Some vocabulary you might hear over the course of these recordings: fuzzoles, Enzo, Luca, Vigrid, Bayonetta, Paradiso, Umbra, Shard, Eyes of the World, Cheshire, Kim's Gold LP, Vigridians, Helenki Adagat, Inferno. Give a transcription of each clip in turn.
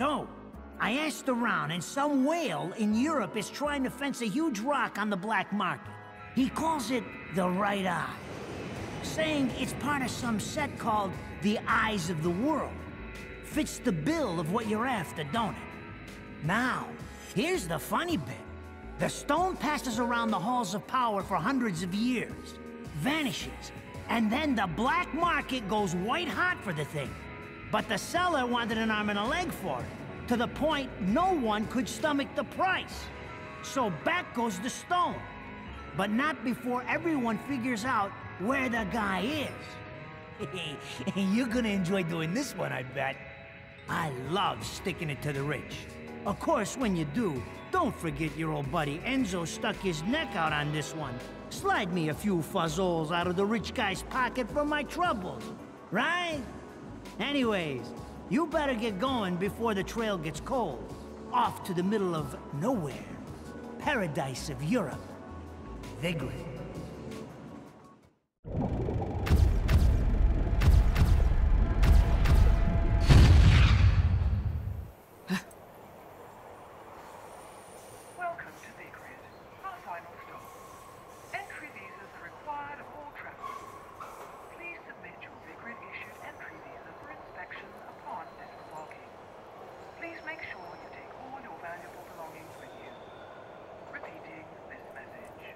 So, I asked around, and some whale in Europe is trying to fence a huge rock on the black market. He calls it the Right Eye, saying it's part of some set called the Eyes of the World. Fits the bill of what you're after, don't it? Now, here's the funny bit. The stone passes around the halls of power for hundreds of years, vanishes, and then the black market goes white hot for the thing. But the seller wanted an arm and a leg for it, to the point no one could stomach the price. So back goes the stone, but not before everyone figures out where the guy is. You're gonna enjoy doing this one, I bet. I love sticking it to the rich. Of course, when you do, don't forget your old buddy Enzo stuck his neck out on this one. Slide me a few fuzzoles out of the rich guy's pocket for my troubles, right? Anyways, you better get going before the trail gets cold. Off to the middle of nowhere. Paradise of Europe. Vigrid. Welcome to Vigrid, our final stop. Entry visas are required of all travelers. Please submit your Vigrid-issued entry visa for inspection upon disembarking. Please make sure you take all your valuable belongings with you. Repeating this message.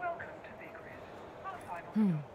Welcome to Vigrid, our final stop.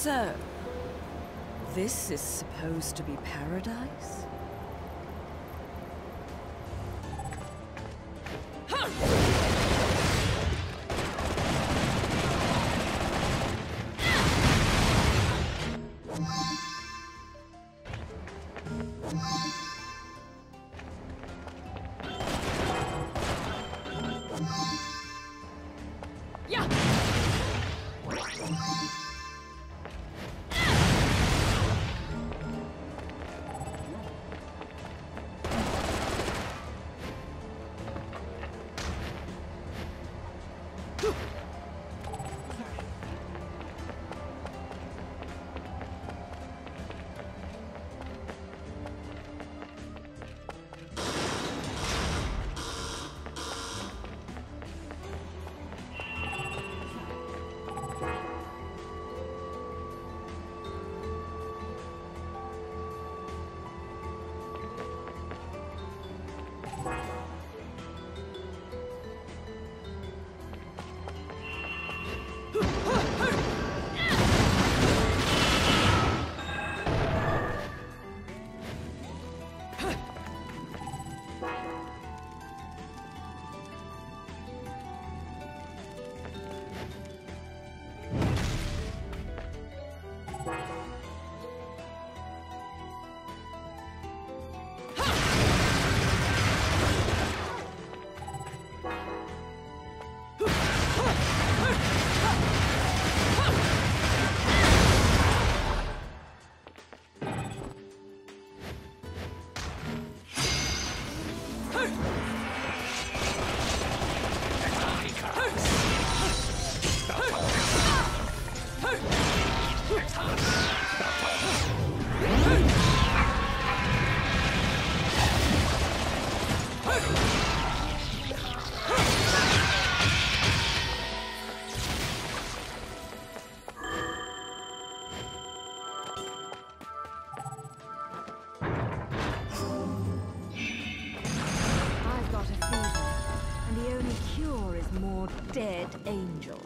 So, this is supposed to be paradise? dead angel.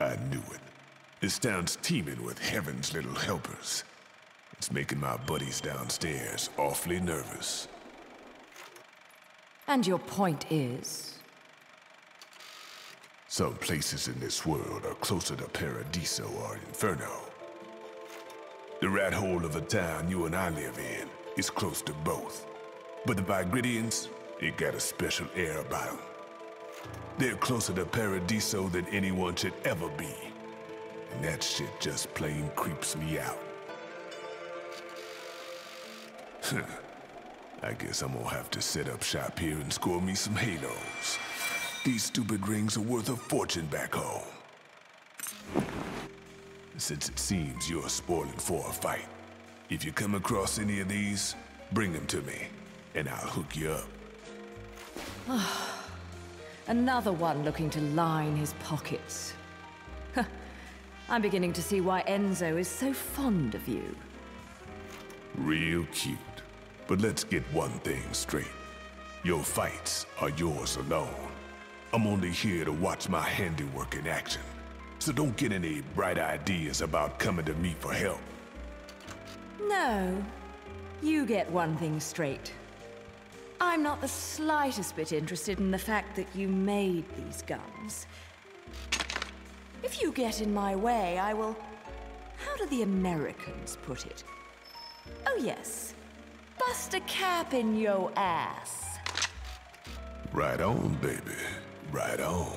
I knew it. This town's teeming with heaven's little helpers. It's making my buddies downstairs awfully nervous. And your point is? Some places in this world are closer to Paradiso or Inferno. The rat hole of the town you and I live in is close to both. But the Vigridians, they got a special air about them. They're closer to Paradiso than anyone should ever be. And that shit just plain creeps me out. I guess I'm gonna have to set up shop here and score me some halos. These stupid rings are worth a fortune back home. Since it seems you're spoiling for a fight, if you come across any of these, bring them to me, and I'll hook you up. Another one looking to line his pockets. I'm beginning to see why Enzo is so fond of you. Real cute. But let's get one thing straight. Your fights are yours alone. I'm only here to watch my handiwork in action. So don't get any bright ideas about coming to me for help. No. You get one thing straight. I'm not the slightest bit interested in the fact that you made these guns. If you get in my way, I will... How do the Americans put it? Oh yes, bust a cap in your ass. Right on, baby. Right on.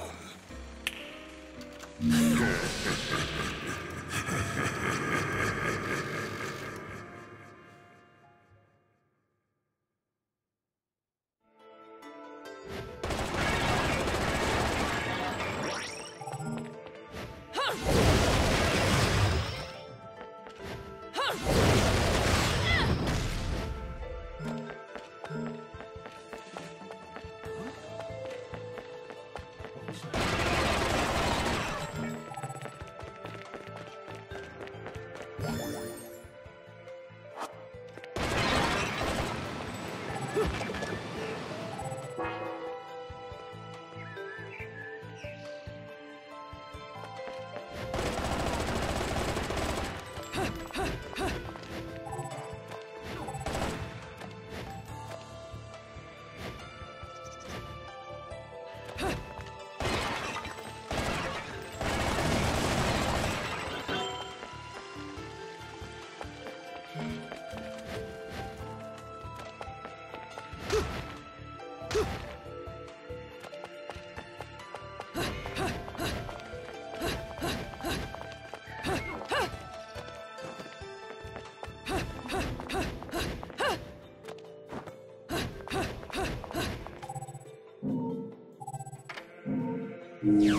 You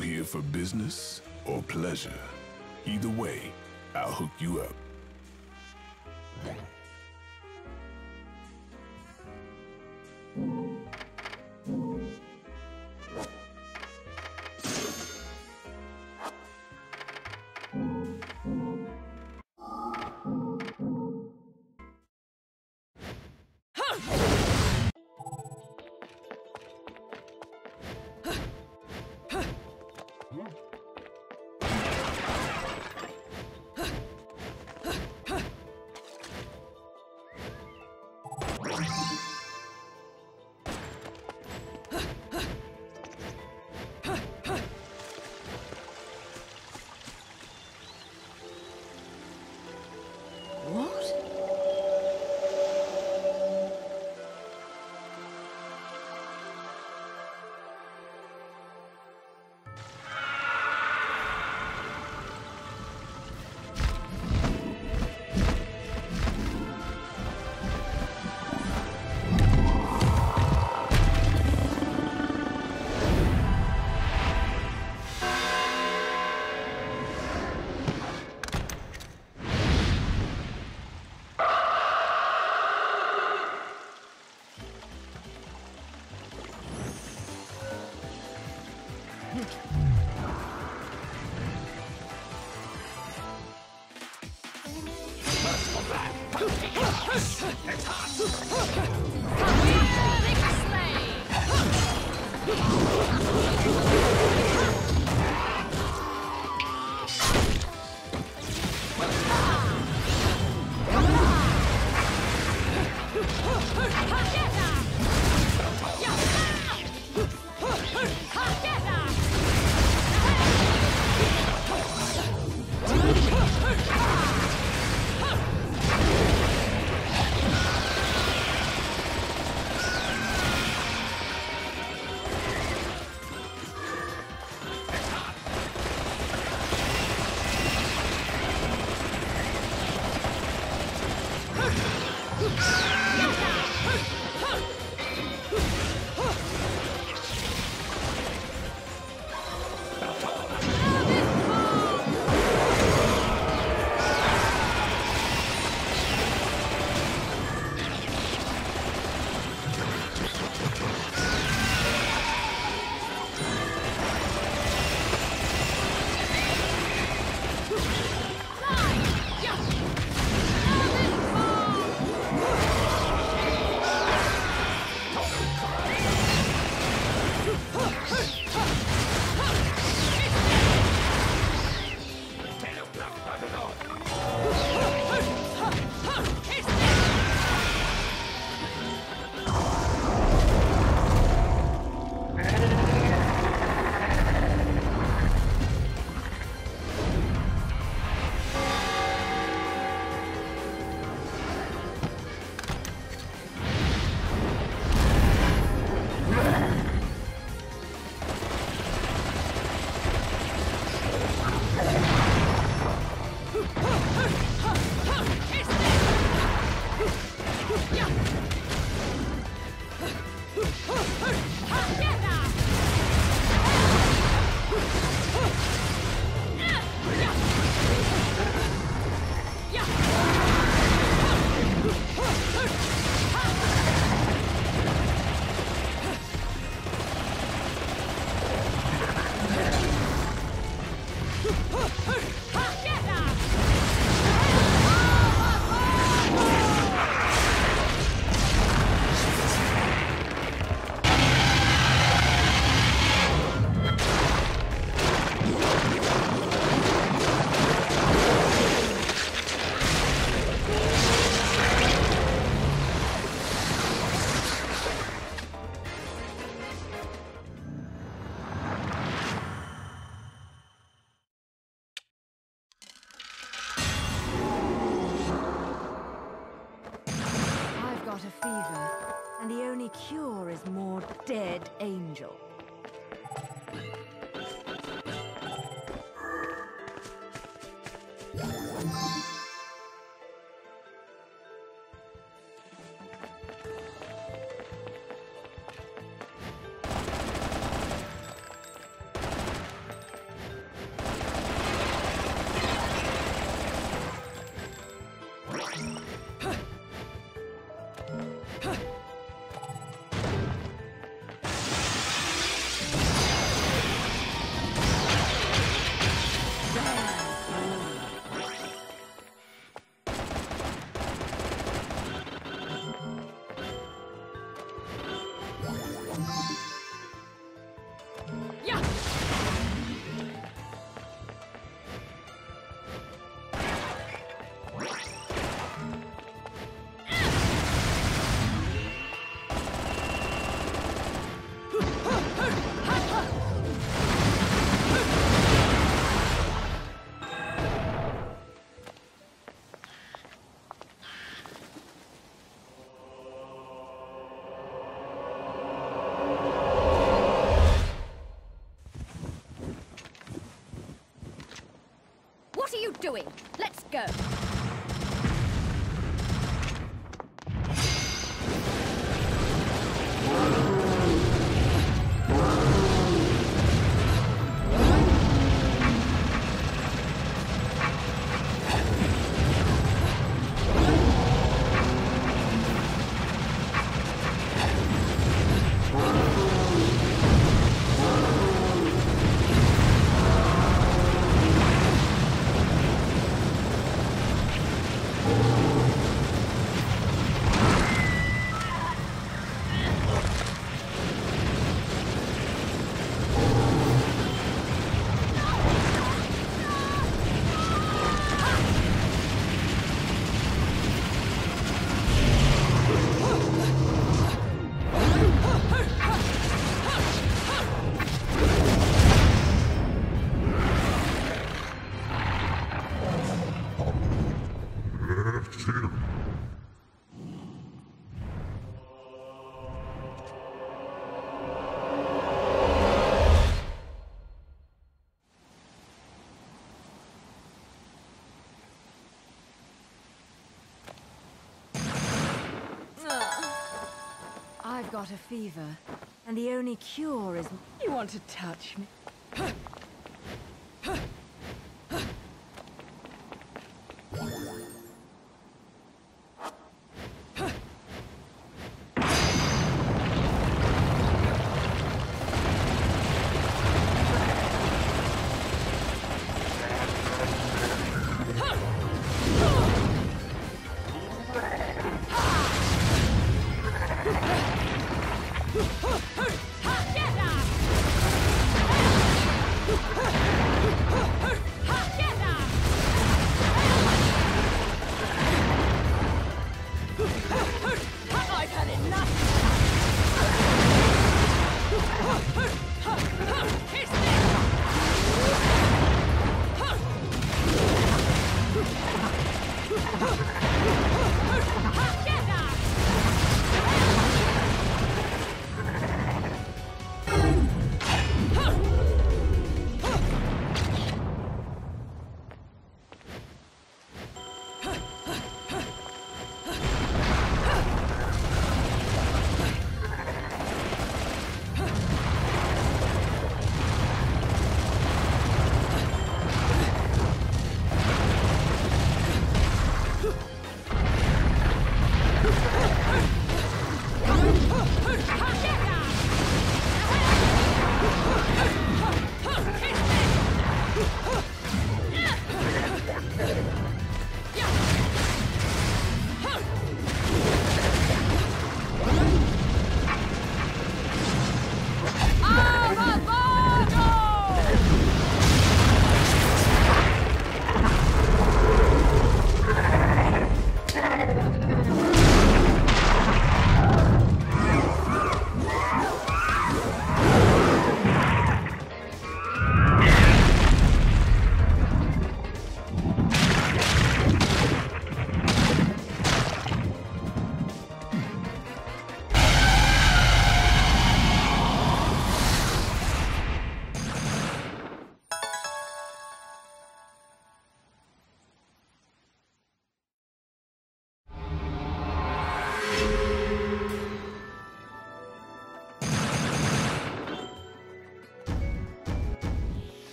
here for business or pleasure? Either way, I'll hook you up. Together! sure is more dead angel. Doing. Let's go. I've got a fever, and the only cure is... You want to touch me? Get up!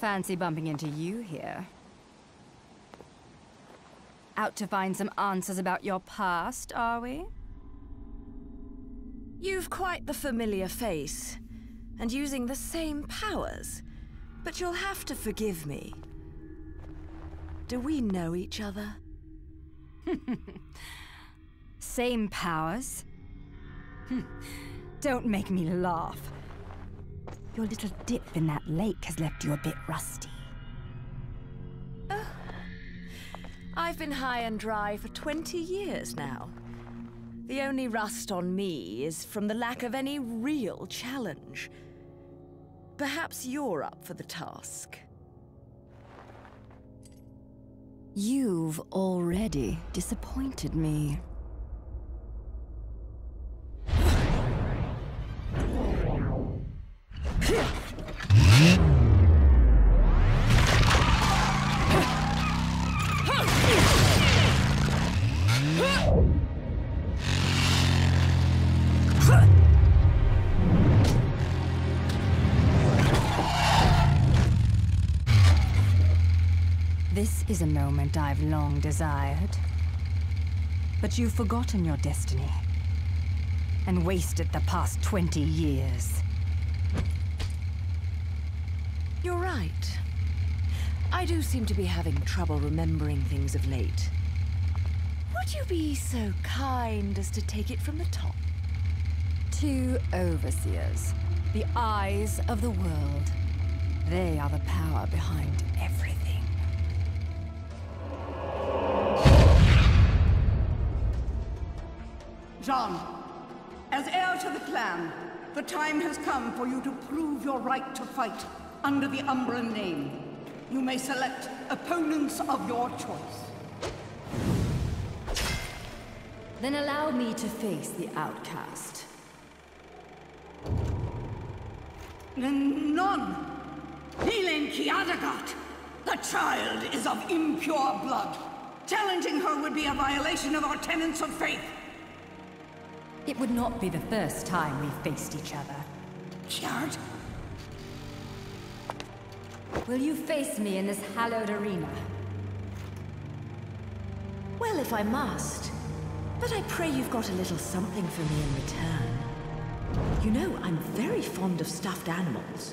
Fancy bumping into you here. Out to find some answers about your past, are we? You've quite the familiar face, and using the same powers, but you'll have to forgive me. Do we know each other? Same powers? Don't make me laugh. Your little dip in that lake has left you a bit rusty. Oh. I've been high and dry for 20 years now. The only rust on me is from the lack of any real challenge. Perhaps you're up for the task. You've already disappointed me. This is a moment I've long desired, but you've forgotten your destiny and wasted the past 20 years. You're right. I do seem to be having trouble remembering things of late. Would you be so kind as to take it from the top? Two overseers, the Eyes of the World. They are the power behind everything. John, as heir to the clan, the time has come for you to prove your right to fight. Under the Umbra name, you may select opponents of your choice. Then allow me to face the outcast. None! Helenki Adagat! The child is of impure blood. Challenging her would be a violation of our tenets of faith. It would not be the first time we faced each other. Shard? Will you face me in this hallowed arena? Well, if I must. But I pray you've got a little something for me in return. You know, I'm very fond of stuffed animals.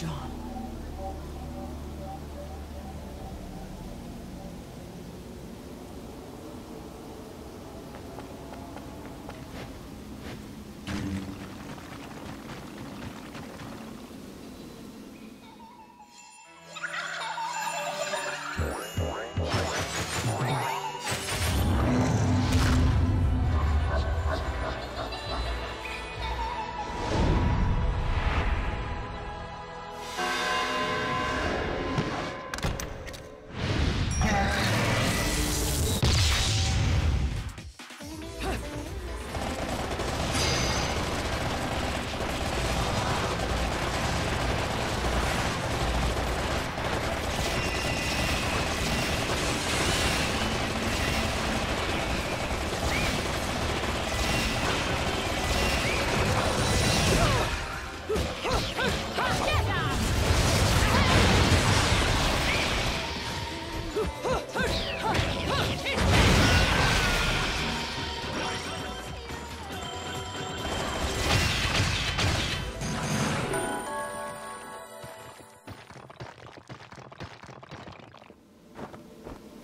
John.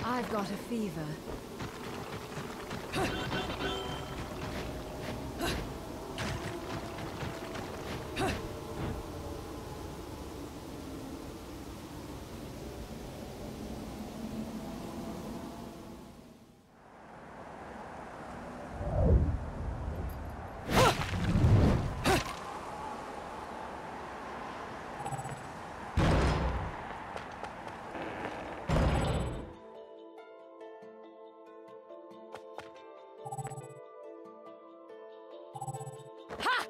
I've got a fever.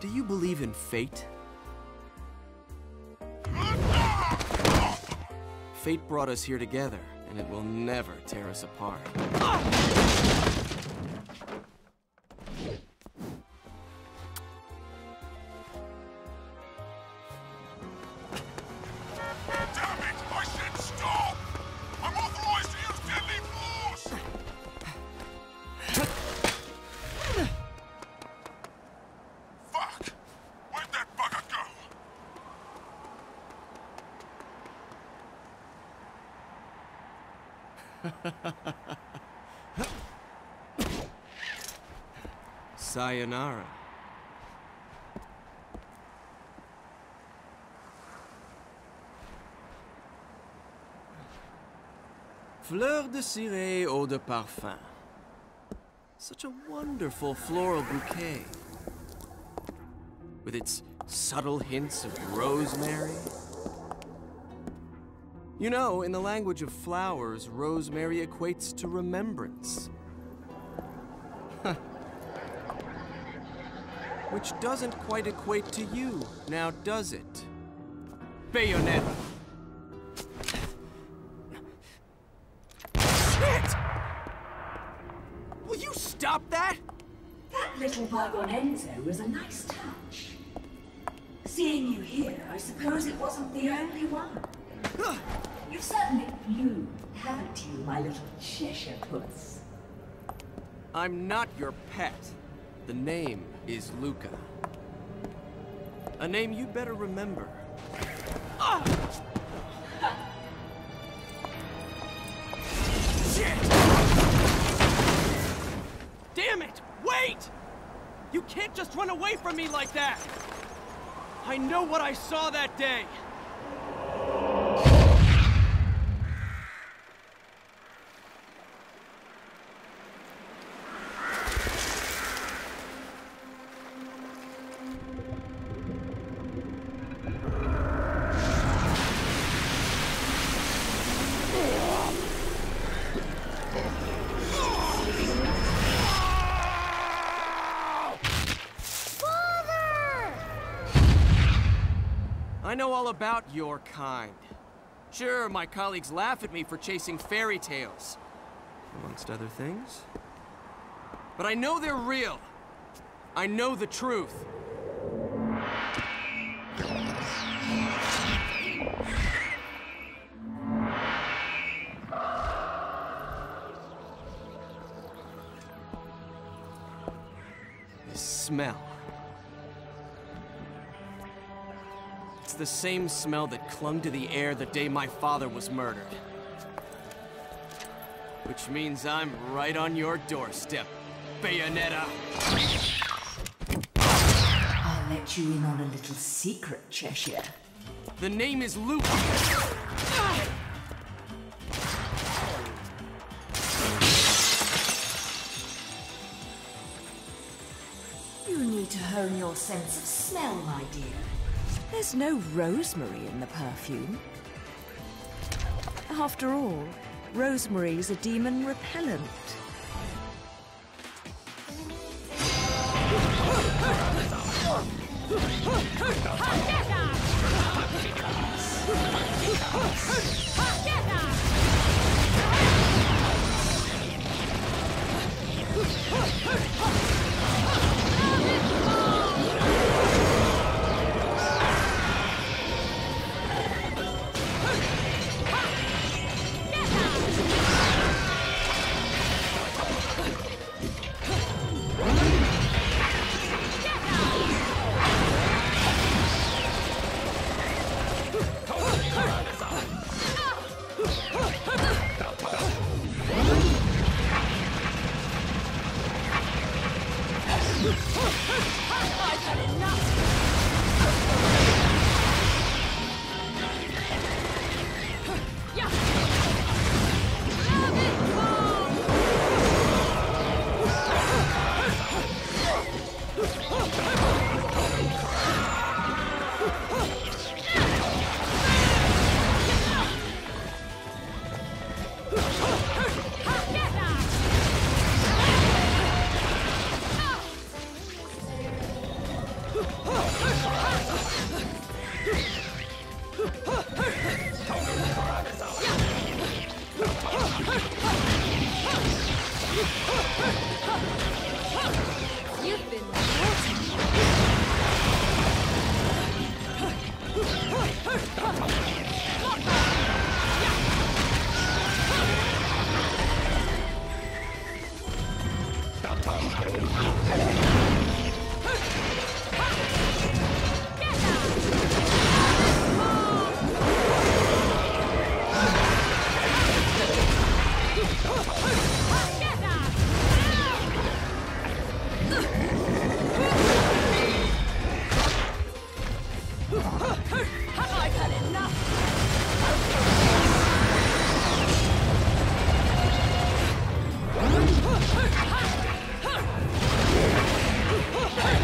Do you believe in fate? Fate brought us here together, and it will never tear us apart. Sayonara. Fleur de ciré, eau de parfum. Such a wonderful floral bouquet. With its subtle hints of rosemary. You know, in the language of flowers, rosemary equates to remembrance. Which doesn't quite equate to you, now does it? Bayonetta! Shit! Will you stop? stop that? That little bug on Enzo was a nice touch. Seeing you here, I suppose it wasn't the only one. You've certainly flew, haven't you, my little Cheshire puss? I'm not your pet. The name is Luca. A name you better remember. Shit! Damn it! Wait! You can't just run away from me like that! I know what I saw that day! I know all about your kind. Sure, my colleagues laugh at me for chasing fairy tales, amongst other things. But I know they're real. I know the truth. The smell. It's the same smell that clung to the air the day my father was murdered. Which means I'm right on your doorstep, Bayonetta! I'll let you in on a little secret, Cheshire. The name is Luca. You need to hone your sense of smell, my dear. There's no rosemary in the perfume. After all, rosemary's a demon repellent.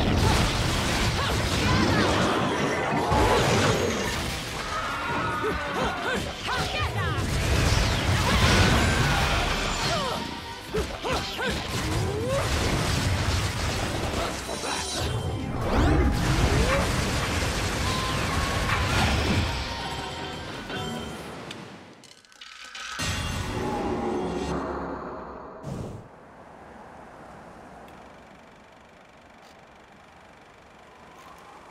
Hey!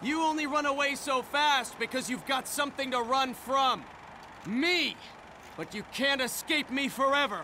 You only run away so fast because you've got something to run from. Me! But you can't escape me forever!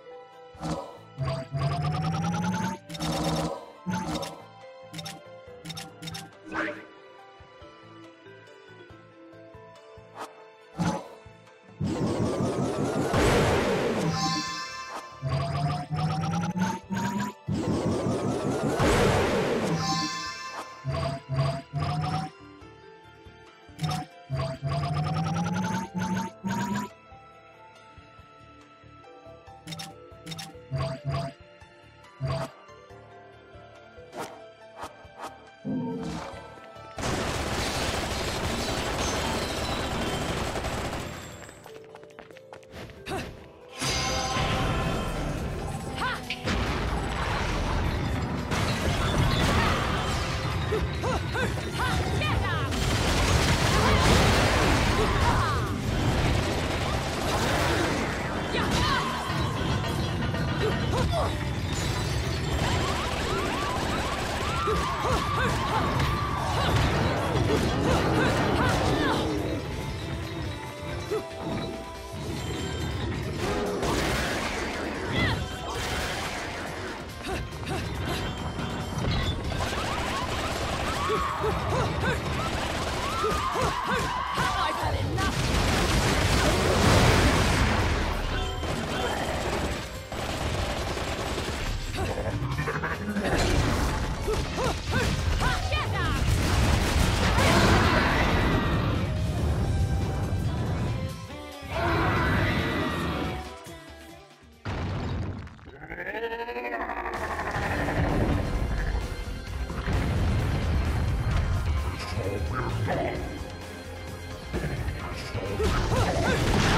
So we're done.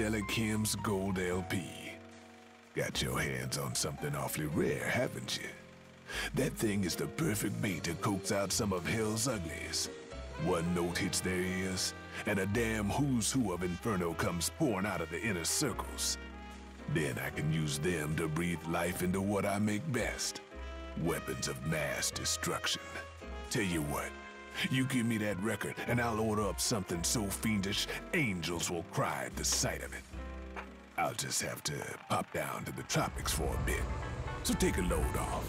Angelic Kim's Gold LP. Got your hands on something awfully rare, haven't you? That thing is the perfect bait to coax out some of Hell's uglies. One note hits their ears, and a damn who's who of Inferno comes pouring out of the inner circles. Then I can use them to breathe life into what I make best. Weapons of mass destruction. Tell you what, you give me that record and I'll order up something so fiendish, angels will cry at the sight of it. I'll just have to pop down to the tropics for a bit, so take a load off.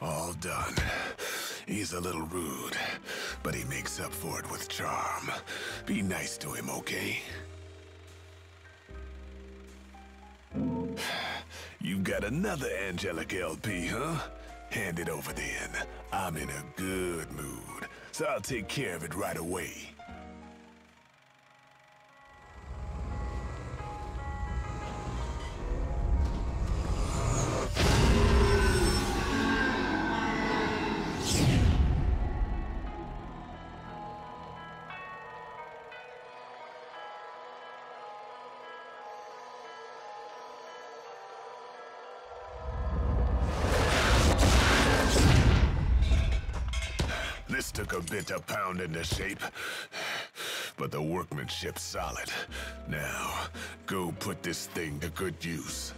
All done. He's a little rude, but he makes up for it with charm. Be nice to him, okay? You've got another Angelic LP, huh? Hand it over then. I'm in a good mood, so I'll take care of it right away. This took a bit to pound into shape, but the workmanship's solid. Now, go put this thing to good use.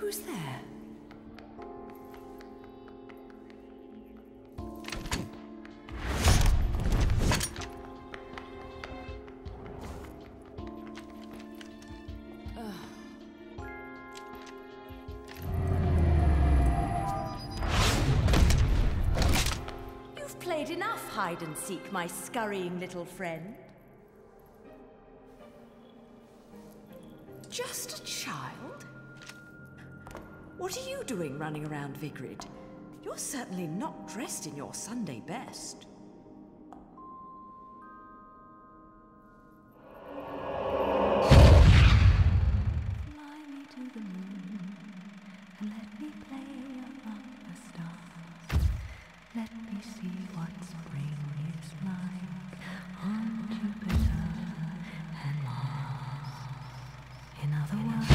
Who's there? played enough hide-and-seek, my scurrying little friend. Just a child? What are you doing running around, Vigrid? You're certainly not dressed in your Sunday best. Fly me to the moon and let me play among the stars. Let me see what spring is like on Jupiter and Mars. In other words,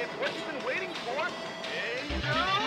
it's what you've been waiting for. Enzo!